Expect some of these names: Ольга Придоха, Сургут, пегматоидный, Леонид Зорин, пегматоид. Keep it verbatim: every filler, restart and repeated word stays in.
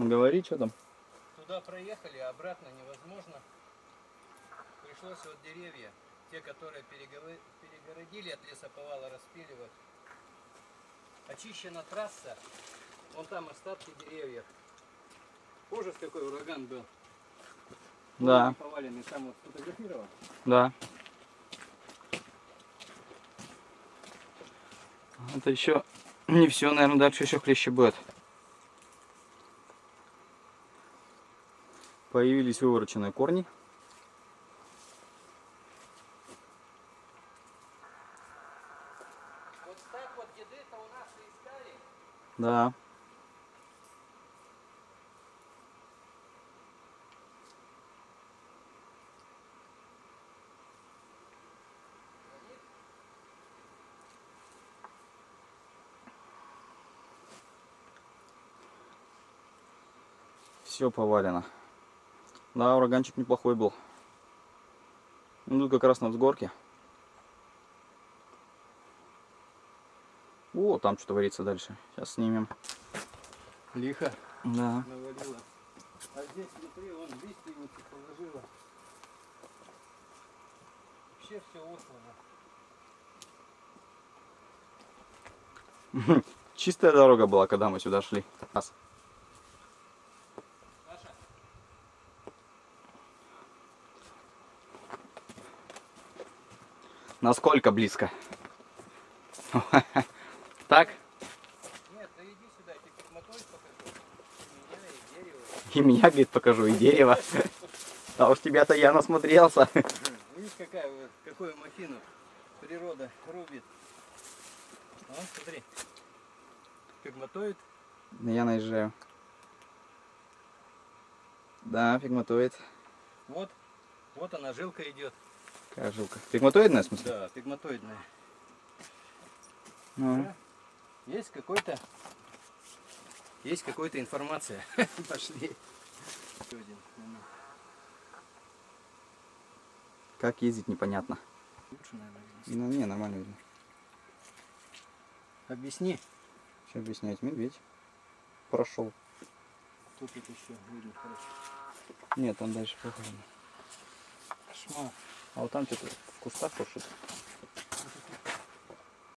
Говори, что там. Туда проехали, а обратно невозможно. Пришлось вот деревья, те, которые перегородили от лесоповала, распиливать. Очищена трасса, вон там остатки деревьев. Позже какой ураган был. Да. Поваленный, там вот фотографировал. Да. Это еще не все, наверное, дальше еще хлеще будет. Появились вывороченные корни. Вот так вот деды-то у нас и искали. Да. Все повалено. Да, ураганчик неплохой был. Ну, тут как раз на взгорке. О, там что творится дальше. Сейчас снимем. Лихо. Да. Навалило. А здесь внутри он листья вот положила. Вообще все условно. Чистая дорога была, когда мы сюда шли. Насколько близко? Так? Нет, да иди сюда, я тебе пегматоид покажу. И меня, и дерево. И меня, говорит, покажу, и дерево. А уж тебя-то я насмотрелся. Видишь, какая, какую махину природа рубит. Вон, смотри. Пегматоид. Я наезжаю. Да, пегматоид. Вот, вот она, жилка идет. Какая жилка? Пегматоидная, в смысле? Да, пегматоидная. Ну. Да. Есть какой-то... Есть какой-то информация. Пошли. Как ездить, непонятно. Лучше, наверное, видно. Ну, не, нормально видно. Объясни. Что объяснять? Медведь прошел. Тут это еще видно хорошо. Нет, там дальше похоже. Кошмар. А вот там что-то в кустах пушит.